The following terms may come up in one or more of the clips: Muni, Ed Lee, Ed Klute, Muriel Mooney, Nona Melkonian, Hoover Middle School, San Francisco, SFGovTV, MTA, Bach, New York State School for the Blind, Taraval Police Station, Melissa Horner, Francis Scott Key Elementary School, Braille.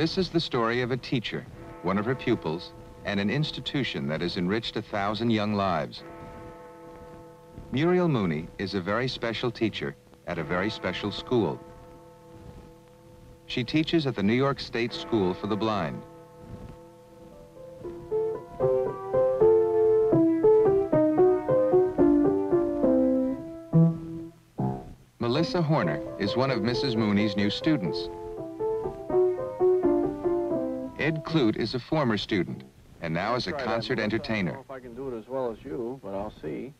This is the story of a teacher, one of her pupils, and an institution that has enriched 1,000 young lives. Muriel Mooney is a very special teacher at a very special school. She teaches at the New York State School for the Blind. Melissa Horner is one of Mrs. Mooney's new students. Ed Klute is a former student and now is a concert entertainer. I don't know if I can do it as well as you, but I'll see.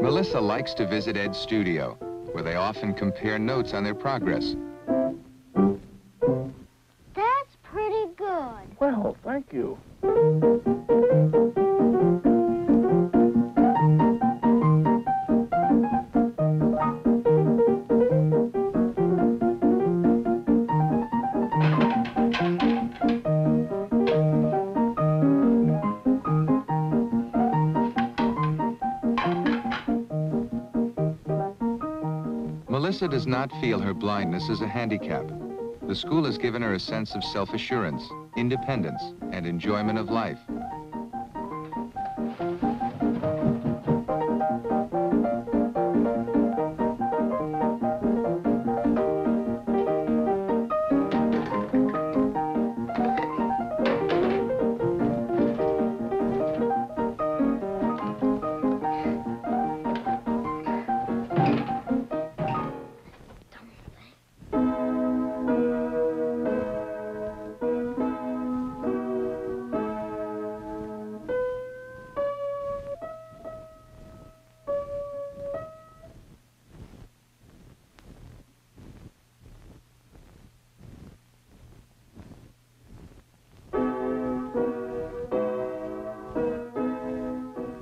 Melissa likes to visit Ed's studio, where they often compare notes on their progress. That's pretty good. Well, thank you. Melissa does not feel her blindness is a handicap. The school has given her a sense of self-assurance, independence, and enjoyment of life.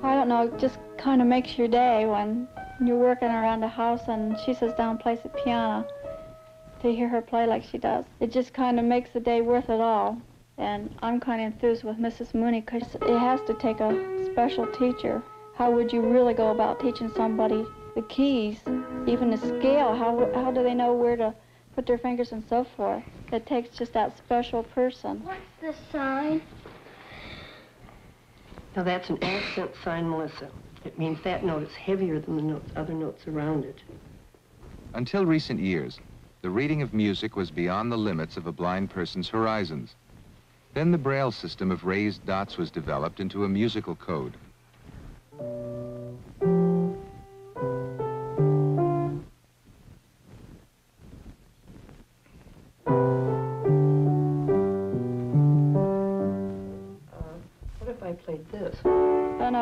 I don't know, it just kind of makes your day when you're working around the house and she sits down and plays the piano. To hear her play like she does, it just kind of makes the day worth it all. And I'm kind of enthused with Mrs. Mooney because it has to take a special teacher. How would you really go about teaching somebody the keys, even the scale? How do they know where to put their fingers and so forth? It takes just that special person. What's the sign? Now that's an accent sign, Melissa. It means that note is heavier than the notes, other notes around it. Until recent years, the reading of music was beyond the limits of a blind person's horizons. Then the Braille system of raised dots was developed into a musical code.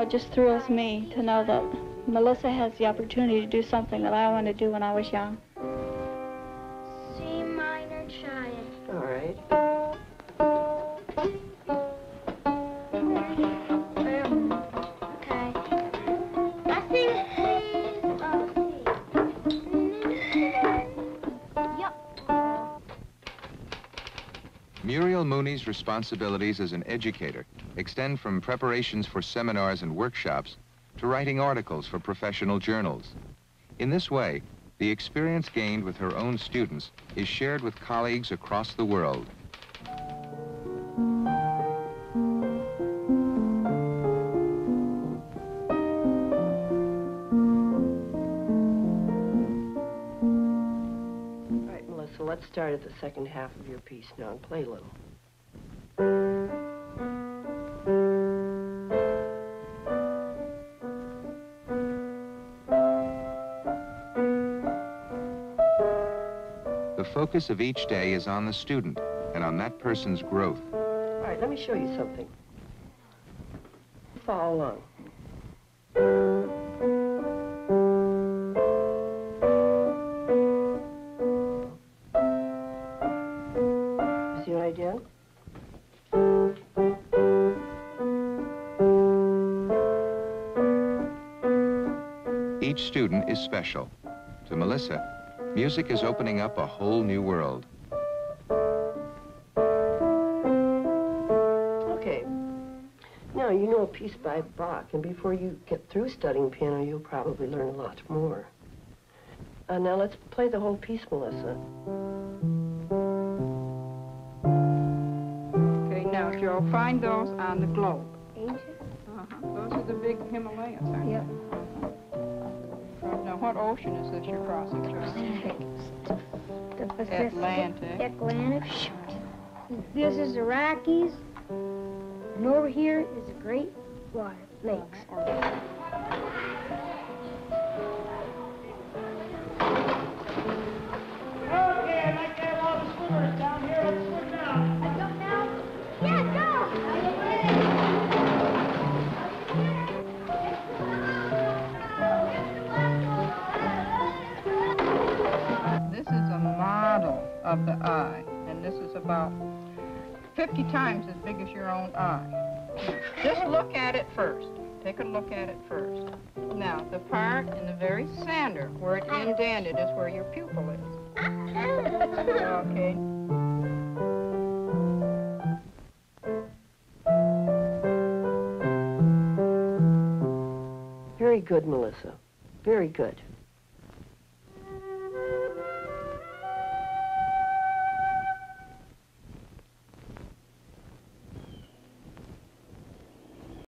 It just thrills me to know that Melissa has the opportunity to do something that I wanted to do when I was young. C minor giant. All right. Okay. I think C. Yep. Muriel Mooney's responsibilities as an educator extend from preparations for seminars and workshops to writing articles for professional journals. In this way, the experience gained with her own students is shared with colleagues across the world. All right, Melissa, let's start at the second half of your piece now and play a little. The focus of each day is on the student and on that person's growth. All right, let me show you something. Follow along. See what I did? Each student is special. To Melissa, music is opening up a whole new world. Okay. Now, you know a piece by Bach, and before you get through studying piano, you'll probably learn a lot more. Now, let's play the whole piece, Melissa. You'll find those on the globe. Asia? Those are the big Himalayas, aren't they? Yep. Now, what ocean is this you're crossing, George? The Pacific. Atlantic. Atlantic. This is the Rockies. And over here is the Great Water Lakes. Of the eye, and this is about 50 times as big as your own eye. Just look at it first. Take a look at it first. Now, the part in the very center where it indented is where your pupil is. Okay. Very good, Melissa. Very good.